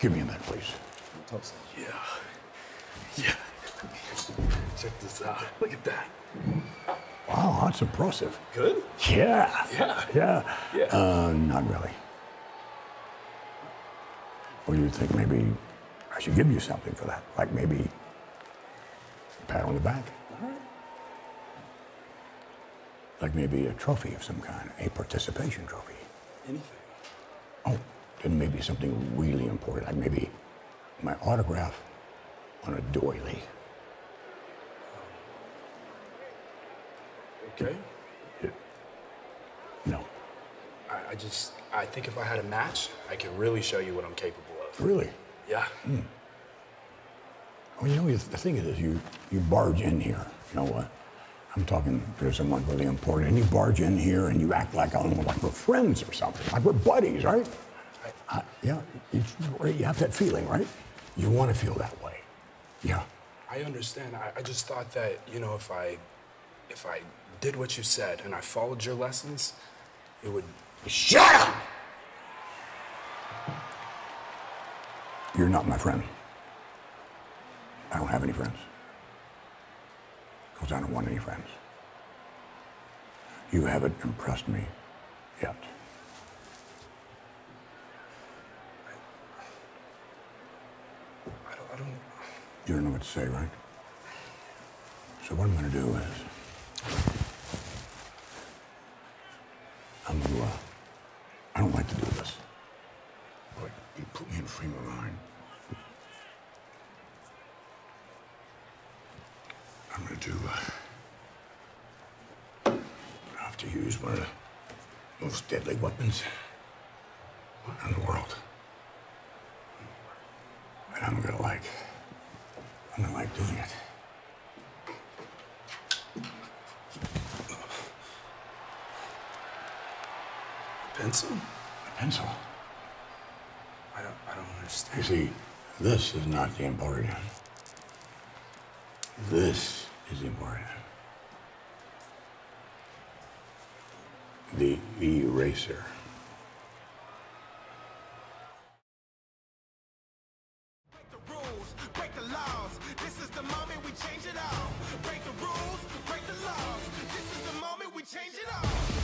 Give me a minute, please. Yeah. Yeah. Check this out. Look at that. Wow, that's impressive. Good? Yeah. Yeah. Yeah. Yeah. Not really. Or you think maybe I should give you something for that? Like maybe a pat on the back? All right. Like maybe a trophy of some kind, a participation trophy. Anything. Oh, then maybe something really important, like maybe my autograph on a doily. Okay. Yeah. No. I think if I had a match, I could really show you what I'm capable of. Really? Yeah. Mm. Well, you know, the thing is, you barge in here. You know what? I'm talking to someone really important, and you barge in here and you act like, I don't know, like we're friends or something, like we're buddies, right? Yeah. You have that feeling, right? You want to feel that way. Yeah. I understand. I just thought that, you know, if I did what you said and I followed your lessons, it would... Shut up! You're not my friend. I don't have any friends. Because I don't want any friends. You haven't impressed me yet. I don't... You don't know what to say, right? So what I'm going to do is... I don't like to do this, but you put me in frame of mind. I'm gonna do, I have to use one of the most deadly weapons in the world. And I'm gonna like doing it. Pencil? A pencil? I don't understand. You see, this is not the important. This is the important. The eraser. Break the rules, break the laws. This is the moment we change it all. Break the rules, break the laws. This is the moment we change it all.